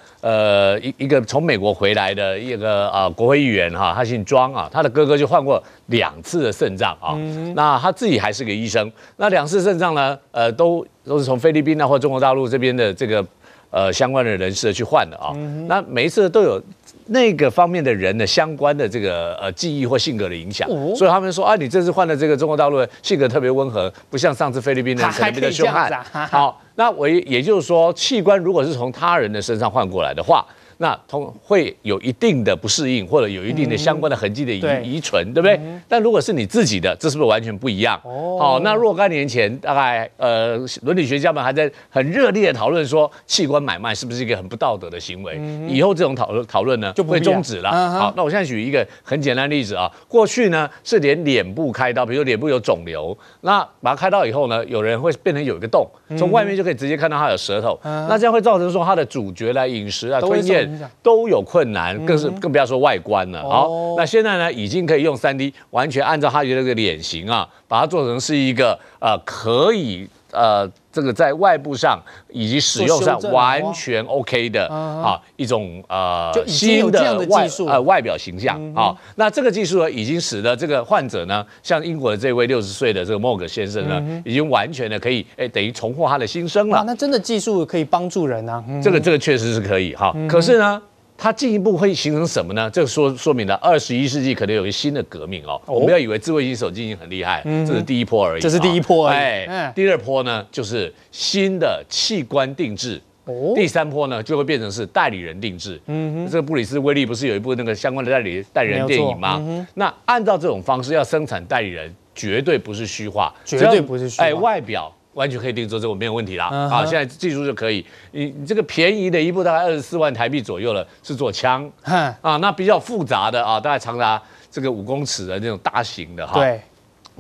一个从美国回来的一个国会议员哈、啊，他姓庄啊，他的哥哥就换过2次的肾脏啊，那他自己还是个医生，那2次肾脏呢？ 都是从菲律宾啊或中国大陆这边的这个相关的人士去换的啊、哦。那每一次都有那个方面的人的相关的这个记忆或性格的影响，哦、所以他们说啊，你这次换的这个中国大陆的性格特别温和，不像上次菲律宾人可能比较凶悍。啊、好，那我也就是说，器官如果是从他人的身上换过来的话。 那会有一定的不适应，或者有一定的相关的痕迹的遗存，对不对？但如果是你自己的，这是不是完全不一样？哦，好，那若干年前，大概伦理学家们还在很热烈的讨论说，器官买卖是不是一个很不道德的行为？以后这种讨论呢，就不会终止了。好，那我现在举一个很简单的例子啊，过去呢是连脸部开刀，比如脸部有肿瘤，那把它开刀以后呢，有人会变成有一个洞，从外面就可以直接看到他有舌头，那这样会造成说他的咀嚼啦、饮食啊、吞咽。 都有困难，更不要说外观了。好，那现在呢，已经可以用3D 完全按照他的这个脸型啊，把它做成是一个可以这个在外部上以及使用上完全 OK 的啊一种新的外表形象啊。那这个技术呢，已经使得这个患者呢，像英国的这位60岁的这个莫格先生呢，已经完全的可以等于重获他的新生了。那真的技术可以帮助人啊，这个确实是可以哈。可是呢，它进一步会形成什么呢？这说明了21世纪可能有一个新的革命哦。我们不要以为智慧型手机已经很厉害，这是第一波而已。这是第一波，哎，第二波呢就是新的器官定制。 第3波呢，就会变成是代理人定制。这个布里斯威利不是有一部那个相关的代理人电影吗？那按照这种方式要生产代理人，绝对不是虚化，绝对不是虚化。哎，外表完全可以定做，这我没有问题啦。啊，现在技术就可以。你这个便宜的一部大概24万台币左右了，是做枪。啊，那比较复杂的啊，大概长达这个5公尺的那种大型的哈。对。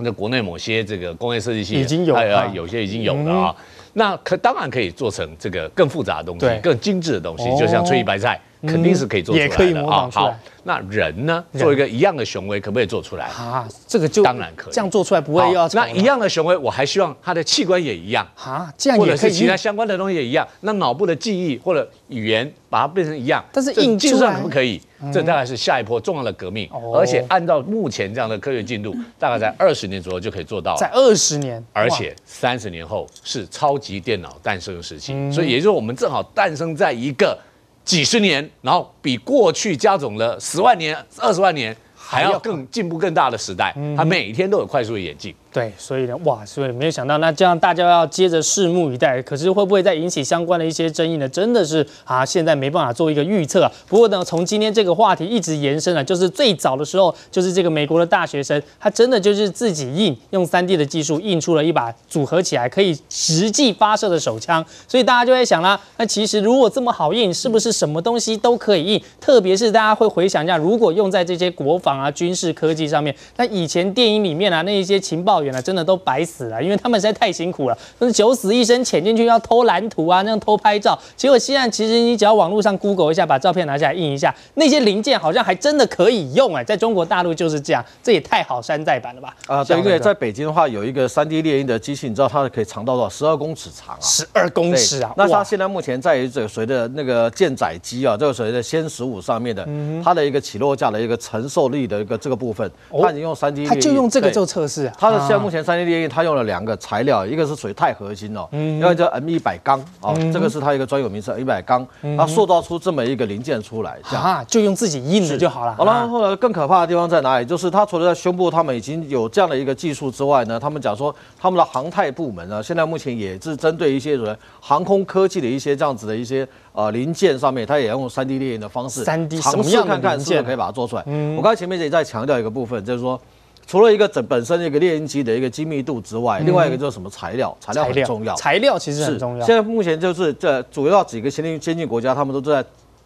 那国内某些这个工业设计系已经有了，有些已经有了啊。 那当然可以做成这个更复杂的东西，更精致的东西，就像翠玉白菜，肯定是可以做出来的。也可以模仿出来。那人呢，做一个一样的雄威，可不可以做出来？啊，这个就当然可以。这样做出来不会要那一样的雄威，我还希望他的器官也一样啊，这样也可以。或者是其他相关的东西也一样，那脑部的记忆或者语言把它变成一样，但是印出来可不可以？这大概是下一波重要的革命，而且按照目前这样的科学进度，大概在20年左右就可以做到。在20年，而且30年后是超级电脑诞生的时期，所以也就是我们正好诞生在一个几十年，然后比过去加总了10万年、20万年。 还要更进步更大的时代，它每天都有快速的演进。对，所以呢，哇，所以没有想到，那这样大家要接着拭目以待。可是会不会再引起相关的一些争议呢？真的是啊，现在没办法做一个预测、啊。不过呢，从今天这个话题一直延伸啊，就是最早的时候，就是这个美国的大学生，他真的就是自己用3D 的技术印出了一把组合起来可以实际发射的手枪。所以大家就在想啦，那其实如果这么好印，是不是什么东西都可以印？特别是大家会回想一下，如果用在这些国防。 啊，军事科技上面，那以前电影里面啊，那一些情报员啊，真的都白死了，因为他们实在太辛苦了，都是9死1生潜进去要偷蓝图啊，那样偷拍照。结果现在其实你只要网络上 Google 一下，把照片拿下来印一下，那些零件好像还真的可以用哎，在中国大陆就是这样，这也太好山寨版了吧？啊，对，因为在北京的话有一个3D 列印的机器，你知道它可以长到多少？12公尺长啊！12公尺啊！那它现在目前在随着那个舰载机啊，这个随着殲15上面的，它的一个起落架的一个承受力。 的一个这个部分，它已经用3D，它就用这个做测试。它的现在目前3D列印它用了两个材料，一个是属于钛合金哦，另外叫 M100钢啊，这个是它一个专有名词 M100钢，它塑造出这么一个零件出来，啊，就用自己印的就好了。好了，后来更可怕的地方在哪里？就是它除了在宣布他们已经有这样的一个技术之外呢，他们讲说他们的航太部门呢，现在目前也是针对一些人航空科技的一些这样子的一些。 零件上面，它也用3D 列印的方式，尝试看看是不是可以把它做出来。我刚才前面也在强调一个部分，就是说，除了一个本身一个列印机的一个精密度之外，另外一个就是什么材料，材料很重要，材料其实很重要。现在目前就是这主要几个先进国家，他们都在。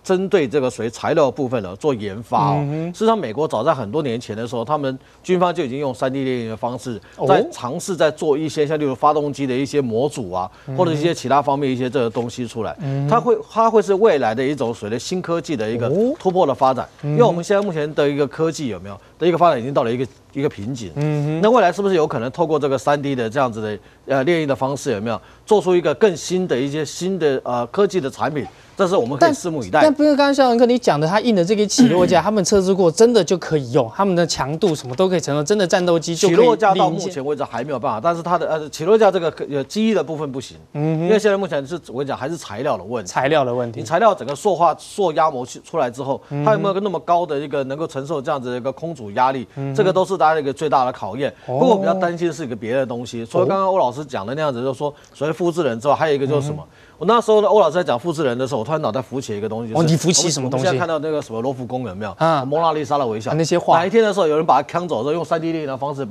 针对这个属于材料的部分呢，做研发哦。事实上，美国早在很多年前的时候，他们军方就已经用3D 列印的方式，在尝试在做一些像例如发动机的一些模组啊，或者一些其他方面一些这个东西出来。它会是未来的一种所谓的新科技的一个突破的发展，因为我们现在目前的一个科技有没有的一个发展已经到了一个瓶颈。那未来是不是有可能透过这个3D 的这样子的列印的方式有没有做出一个更新的一些新的科技的产品？ 但是我们可以拭目以待。但不是刚刚肖文哥你讲的，他印的这个起落架，他们测试过，真的就可以用，他们的强度什么都可以承受，真的战斗机就可以。起落架到目前为止还没有办法，但是它的起落架这个机翼的部分不行，因为现在目前是我跟你讲还是材料的问题。材料的问题，你材料整个塑压模出来之后，它有没有那么高的一个能够承受这样子的一个空阻压力，这个都是大家的一个最大的考验。不过我比较担心的是一个别的东西，除了刚刚欧老师讲的那样子，就是说所谓复制人之外，还有一个就是什么？ 我那时候呢，欧老师在讲复制人的时候，我突然脑袋浮起一个东西。哦，你浮起什么东西？我现在看到那个什么罗浮宫有没有？啊，蒙娜丽莎的微笑那些画。哪一天的时候，有人把它扛走之后，用3D 列印的方式，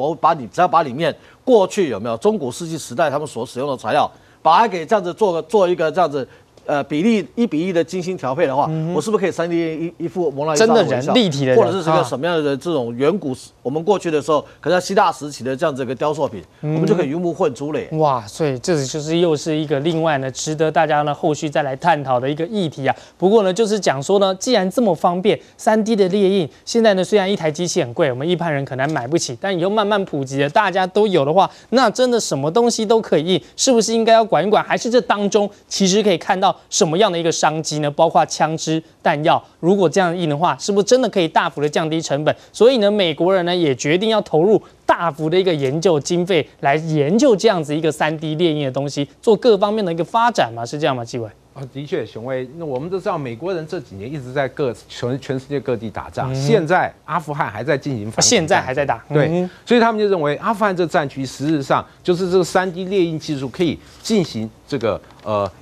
只要把里面过去有没有中古世纪时代他们所使用的材料，把它给这样子做一个这样子。 1:1的精心调配的话，我是不是可以3D 列印一幅蒙娜丽莎的微笑？真的人立体的人，或者是这个什么样的这种远古，我们过去的时候，可能在希腊时期的这样子一个雕塑品，我们就可以鱼目混珠了耶。哇，所以这就是又是一个另外呢，值得大家呢后续再来探讨的一个议题啊。不过呢，就是讲说呢，既然这么方便， 3D 的列印，现在呢虽然一台机器很贵，我们一般人可能买不起，但以后慢慢普及了，大家都有的话，那真的什么东西都可以印，是不是应该要管一管？还是这当中其实可以看到。 什么样的一个商机呢？包括枪支、弹药，如果这样印的话，是不是真的可以大幅的降低成本？所以呢，美国人呢也决定要投入大幅的一个研究经费来研究这样子一个3D 列印的东西，做各方面的一个发展嘛，是这样吗？纪委？ 啊，的确，熊威，那我们都知道，美国人这几年一直在全世界各地打仗，现在阿富汗还在进行反，现在还在打，对，所以他们就认为阿富汗这战区实质上就是这个3D 列印技术可以进行这个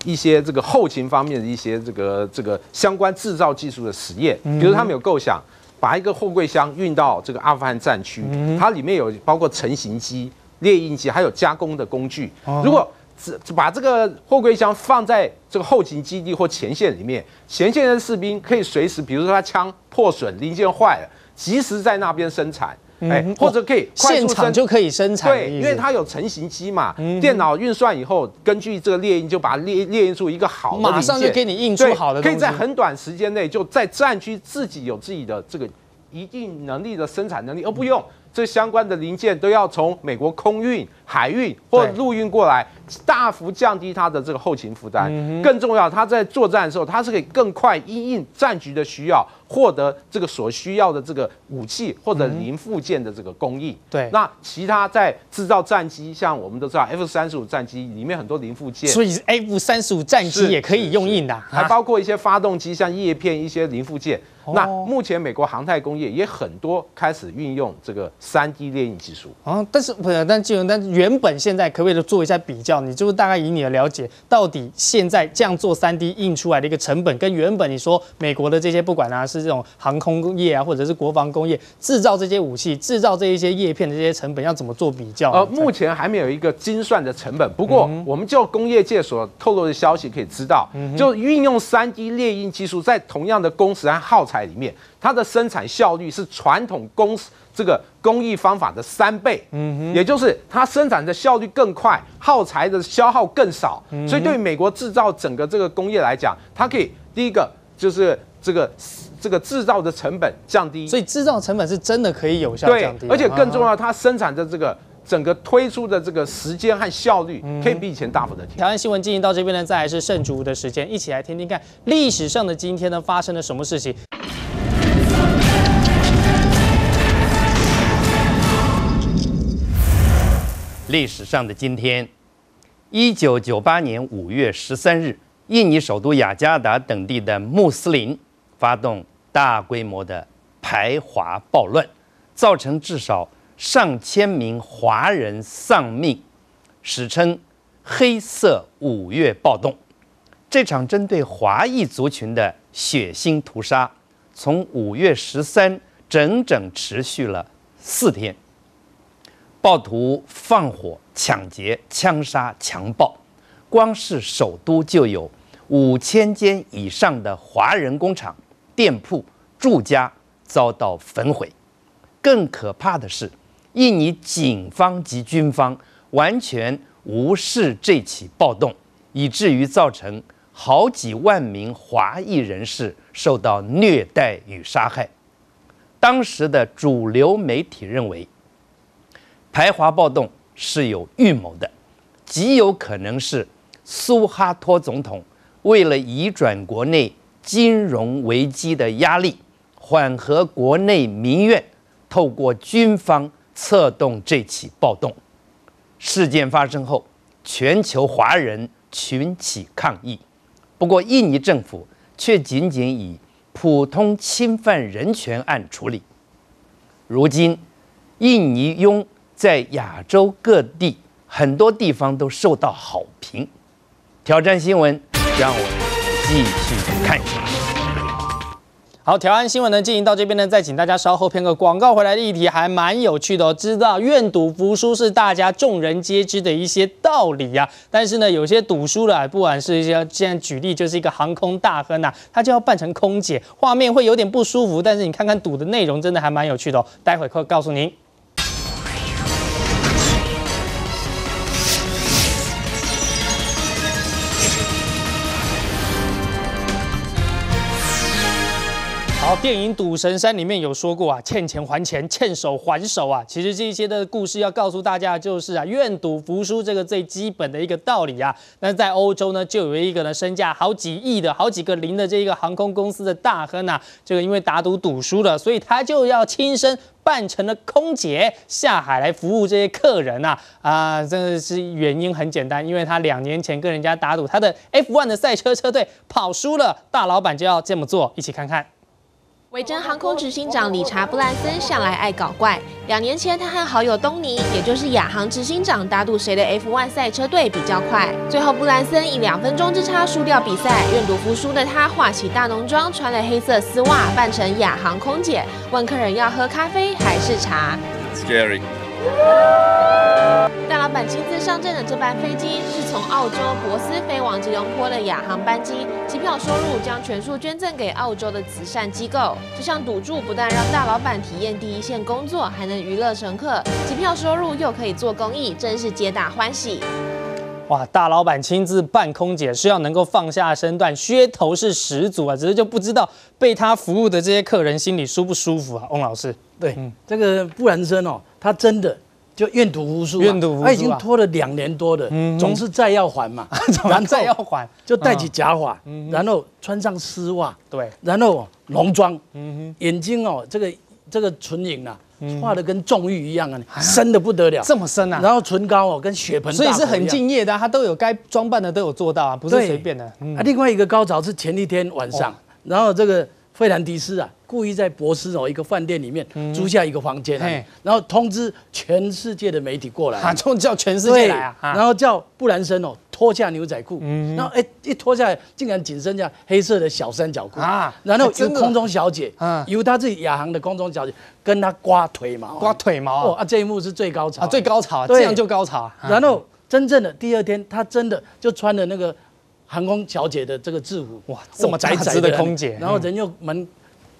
一些这个后勤方面的一些这个相关制造技术的实验，比如他们有构想把一个货柜箱运到这个阿富汗战区，它里面有包括成型机、列印机，还有加工的工具，如果。 把这个货柜箱放在这个后勤基地或前线里面，前线的士兵可以随时，比如说他枪破损、零件坏了，及时在那边生产，或者可以现场就可以生产。对，因为它有成型机嘛，电脑运算以后，根据这个列印就把它列印出一个好的零件，马上就给你印出好的东西，可以在很短时间内就在战区自己的这个一定能力的生产能力，而不用。 这相关的零件都要从美国空运、海运或陆运过来，大幅降低它的这个后勤负担。更重要，它在作战的时候，它是可以更快因应战局的需要，获得这个所需要的这个武器或者零附件的这个供应。对，那其他在制造战机，像我们都知道 F-35战机里面很多零附件，所以 F-35战机也可以用印的，还包括一些发动机，像叶片一些零附件。 那目前美国航太工业也很多开始运用这个3D 列印技术啊，但原本现在可不可以做一下比较？你就是大概以你的了解，到底现在这样做3D 印出来的一个成本，跟原本你说美国的这些不管啊是这种航空工业啊，或者是国防工业制造这些武器、制造这一些叶片的这些成本要怎么做比较？目前还没有一个精算的成本，不过我们就工业界所透露的消息可以知道，就运用3D 列印技术在同样的工时和耗材。 里面，它的生产效率是传统工艺方法的3倍，也就是它生产的效率更快，耗材的消耗更少，所以对美国制造整个这个工业来讲，它可以第一个就是这个制造的成本降低，所以制造成本是真的可以有效降低，而且更重要，它生产的这个。 整个推出的这个时间和效率，可以比以前大幅的提高。台湾新闻进行到这边呢，再来是圣主的时间，一起来听听看历史上的今天呢发生了什么事情。历史上的今天，1998年5月13日，印尼首都雅加达等地的穆斯林发动大规模的排华暴乱，造成至少上千名华人丧命，史称“黑色5月暴动”。这场针对华裔族群的血腥屠杀，从5月13日整整持续了4天。 暴徒放火、抢劫、枪杀、强暴，光是首都就有5000间以上的华人工厂、店铺、住家遭到焚毁。更可怕的是，印尼警方及军方完全无视这起暴动，以至于造成好几万名华裔人士受到虐待与杀害。当时的主流媒体认为， 排华暴动是有预谋的，极有可能是苏哈托总统为了移转国内金融危机的压力，缓和国内民怨，透过军方策动这起暴动。事件发生后，全球华人群起抗议，不过印尼政府却仅仅以普通侵犯人权案处理。如今，印尼拥 在亚洲各地，很多地方都受到好评。挑战新闻，让我们继续看下去。好，挑战新闻呢进行到这边呢，再请大家稍后片刻广告回来的议题还蛮有趣的哦。知道愿赌服输是大家众人皆知的一些道理啊，但是呢，有些赌输了，不管是一些现在举例就是一个航空大亨啊，他就要扮成空姐，画面会有点不舒服。但是你看看赌的内容，真的还蛮有趣的哦。待会会告诉您。 好，电影《赌神3》里面有说过啊，欠钱还钱，欠手还手啊。其实这些的故事要告诉大家，就是啊，愿赌服输这个最基本的一个道理啊。那在欧洲呢，就有一个呢身价好几亿的、好几个零的这个航空公司的大亨啊，这个因为打赌赌输了，所以他就要亲身 扮成了空姐下海来服务这些客人啊真的是原因很简单，因为他2年前跟人家打赌，他的 F1 的赛车车队跑输了，大老板就要这么做，一起看看。维珍航空执行长理查布兰森向来爱搞怪，2年前他和好友东尼，也就是亚航执行长打赌谁的 F1 赛车队比较快，最后布兰森以2分钟之差输掉比赛，愿赌服输的他化起大浓妆，穿了黑色丝袜，扮成亚航空姐，问客人要喝咖啡 还是茶。Scary。大老板亲自上阵的这班飞机是从澳洲珀斯飞往吉隆坡的亚航班机，机票收入将全数捐赠给澳洲的慈善机构。这项赌注不但让大老板体验第一线工作，还能娱乐乘客，机票收入又可以做公益，真是皆大欢喜。 哇，大老板亲自扮空姐是要能够放下身段，噱头是十足啊！只是就不知道被他服务的这些客人心里舒不舒服啊？翁老师，对，这个布兰森哦，他真的就愿赌服输，愿赌服输，他已经拖了2年多了，总是债要还嘛，然后债要还，就戴起假发，然后穿上丝袜，对，然后浓妆，眼睛哦，这个唇影啊， 画的跟纵欲一样啊，深的不得了，这么深啊！然后唇膏哦，跟血盆大口一样，所以是很敬业的，他都有该装扮的都有做到啊，不是随便的。啊，另外一个高潮是前一天晚上，然后这个费兰迪斯啊，故意在博斯哦一个饭店里面租下一个房间，然后通知全世界的媒体过来，啊，叫全世界来啊，然后叫布兰森哦脱下牛仔裤，然后哎一脱下来，竟然仅剩下黑色的小三角裤啊，然后由空中小姐，由他自己亚航的空中小姐 跟他刮腿毛，刮腿毛啊！这一幕是最高潮啊，最高潮，这样就高潮。然后真正的第2天，他真的就穿了那个航空小姐的这个制服，哇，这么窄窄的空姐，然后人又蛮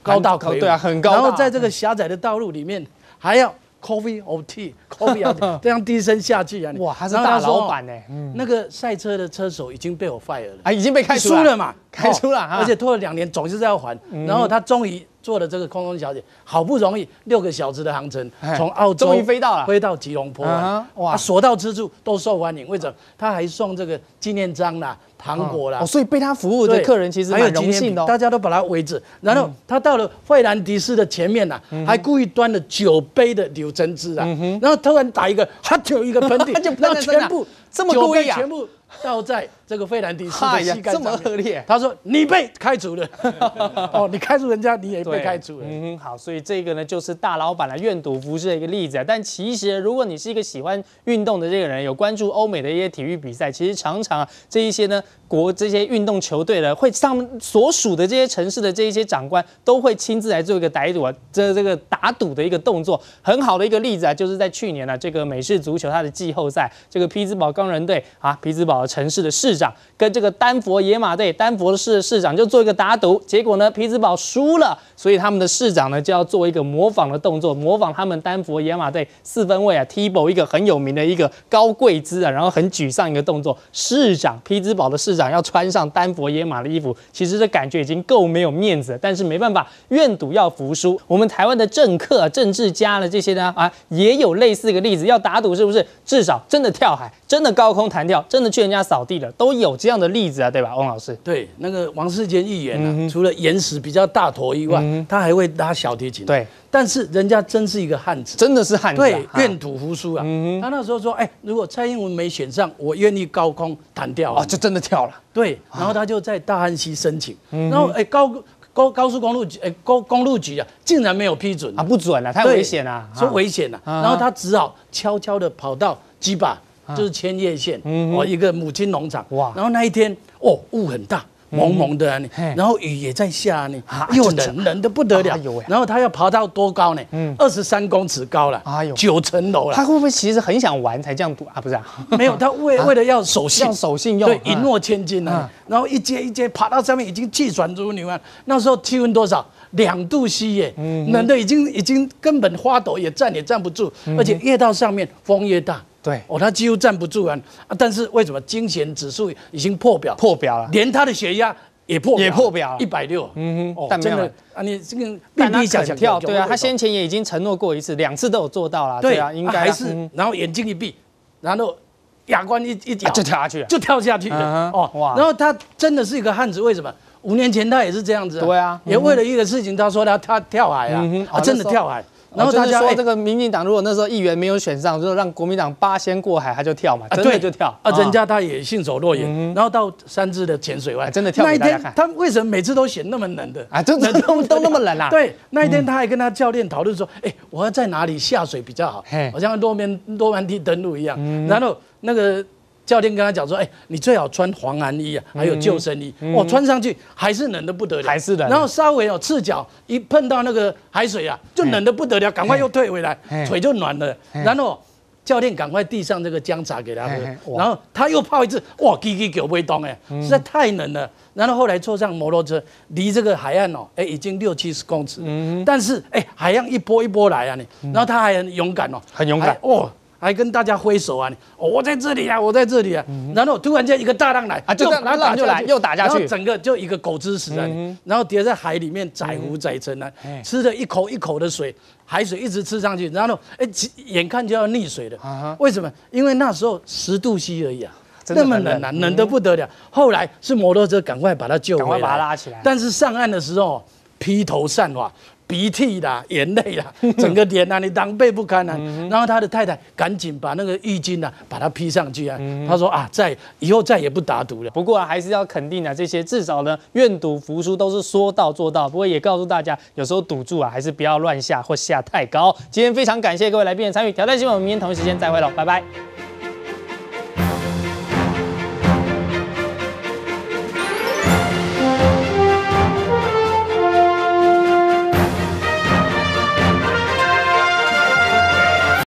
高大魁梧，对啊，很高。然后在这个狭窄的道路里面，还要 coffee or tea，coffee 这样低声下气啊！哇，他是大老板呢。那个赛车的车手已经被我 fire 了，啊，已经被开除了嘛？开出了哈，而且拖了2年，总是要还。然后他终于做了这个空中小姐，好不容易6个小时的航程，从澳洲终于飞到了，飞到吉隆坡了。哇，所到之处都受欢迎，为什么？他还送这个纪念章啦、糖果啦。所以被他服务的客人其实蛮荣幸的，大家都把他围着。然后他到了惠兰迪斯的前面呐，还故意端了9杯的柳橙汁啊，然后突然打一个，哈啾一个喷嚏，然后全部这么故意啊，全部。 倒在这个费兰迪斯的膝盖上面，这么恶劣。他说：“你被开除了。哦，你开除人家，你也被开除了。”嗯，好，所以这个呢，就是大老板来愿赌服输的一个例子啊。但其实，如果你是一个喜欢运动的这个人，有关注欧美的一些体育比赛，其实常常啊，这些运动球队呢，会上所属的这些城市的这一些长官都会亲自来做一个打赌啊，这个打赌的一个动作。很好的一个例子啊，就是在去年啊，这个美式足球它的季后赛，这个匹兹堡钢人队啊，匹兹堡。 城市的市长跟这个丹佛野马队、丹佛市的市长就做一个打赌，结果呢，匹兹堡输了，所以他们的市长呢就要做一个模仿的动作，模仿他们丹佛野马队4分卫啊 Tebow 一个很有名的一个高跪姿啊，然后很沮丧一个动作。市长匹兹堡的市长要穿上丹佛野马的衣服，其实这感觉已经够没有面子了，但是没办法，愿赌要服输。我们台湾的政客、政治家呢，这些呢也有类似一个例子，要打赌是不是？至少真的跳海，真的高空弹跳，真的去。 人家扫地了，都有这样的例子啊，对吧，翁老师？对，那个王世坚议员啊，除了眼屎比较大坨以外，他还会拉小提琴。对，但是人家真是一个汉子，真的是汉子，对，愿赌服输啊。他那时候说，哎，如果蔡英文没选上，我愿意高空弹跳啊，就真的跳了。对，然后他就在大汉溪申请，然后哎高速公路局啊，竟然没有批准啊，不准了，太危险了，说危险了，然后他只好悄悄的跑到基坝。 就是千叶县哦，一个母亲农场。哇！然后那一天哦，雾很大，蒙蒙的，然后雨也在下呢，又冷，冷得不得了。然后他要爬到多高呢？23公尺高了，9层楼了。他会不会其实很想玩才这样赌啊？不是啊，没有，他为了要守信，要守信用，对，一诺千金呢。然后一阶一阶爬到上面，已经气喘如牛啊。那时候气温多少？2度C耶，冷得已经根本花朵也站不住，而且越到上面风越大。 对哦，他几乎站不住啊！但是为什么惊痫指数已经破表了，连他的血压也破表了，160。嗯哼，但没有啊，你这个但他肯跳，对啊，他先前也已经承诺过一次，2次都有做到了，对啊，应该还是。然后眼睛一闭，然后牙关一咬，就跳下去了，就跳下去了。哦哇！然后他真的是一个汉子，为什么？ 5年前他也是这样子，对啊，也为了一个事情，他说他跳海啊，真的跳海。 然后大家说，这个民进党如果那时候议员没有选上，就让国民党8仙过海，他就跳嘛，真的就跳啊！人家他也信手拈来，然后到3支的浅水湾，真的跳。那一天他为什么每次都选那么冷的啊？都那么冷啊？对，那一天他还跟他教练讨论说，哎，我要在哪里下水比较好？好像诺曼底登陆一样。然后那个教练跟他讲说，哎，你最好穿防寒衣啊，还有救生衣。我穿上去还是冷的不得了，还是冷。然后稍微赤脚一碰到那个海水啊，就冷的不得了，赶快又退回来，腿就暖了。然后教练赶快递上这个姜茶给他喝，然后他又泡一次，哇，叽叽狗不会动哎，实在太冷了。然后后来坐上摩托车，离这个海岸哦，哎，已经60-70公尺，但是哎，海洋一波一波来啊你，然后他还很勇敢哦，很勇敢哦。 还跟大家挥手啊！哦，我在这里啊，我在这里啊！然后突然间一个大浪来啊，就然后浪就来，又打下去，然后整个就一个狗吃屎啊！然后跌在海里面，载浮载沉啊，吃了一口一口的水，海水一直吃上去，然后哎，眼看就要溺水了。为什么？因为那时候10度C而已啊，那么冷啊，冷得不得了。后来是摩托车赶快把他救回来，赶快把他拉起来。但是上岸的时候披头散发。 鼻涕啦，眼泪啦，整个脸啊，你狼狈不堪啊。然后他的太太赶紧把那个浴巾啊，把它披上去啊。他说啊，以后再也不打赌了。不过啊，还是要肯定啊，这些至少呢，愿赌服输都是说到做到。不过也告诉大家，有时候赌注啊，还是不要乱下或下太高。今天非常感谢各位来宾的参与，挑战新闻，我们明天同一时间再会了，拜拜。